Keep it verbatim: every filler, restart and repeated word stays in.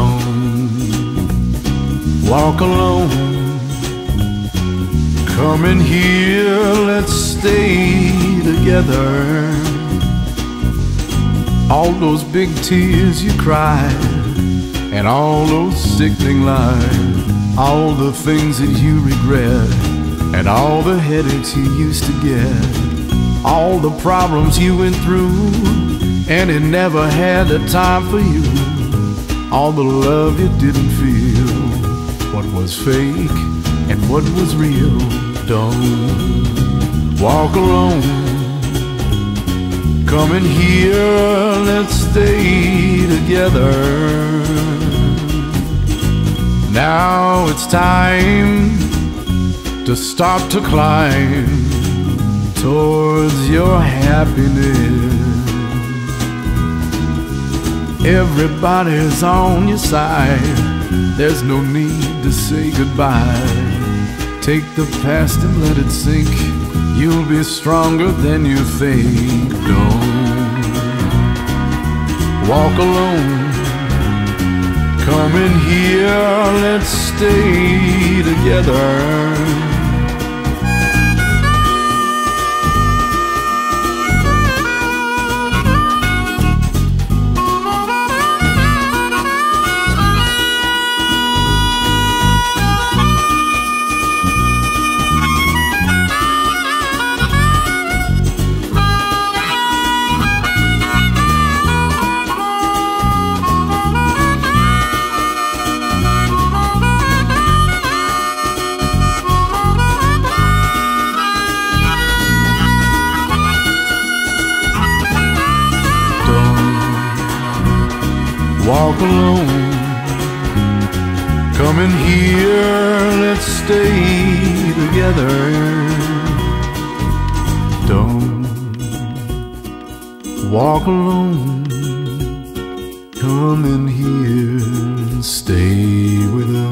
Don't walk alone. Come in here, let's stay together. All those big tears you cried, and all those sickening lies, all the things that you regret, and all the headaches you used to get, all the problems you went through, and it never had a time for you. All the love you didn't feel, what was fake and what was real. Don't walk alone. Come in here, let's stay together. Now it's time to start to climb towards your happiness. Everybody's on your side, there's no need to say goodbye. Take the past and let it sink, you'll be stronger than you think. Don't walk alone. Come in here, let's stay together. Walk alone. Come in here, let's stay together. Don't walk alone. Come in here and stay with us.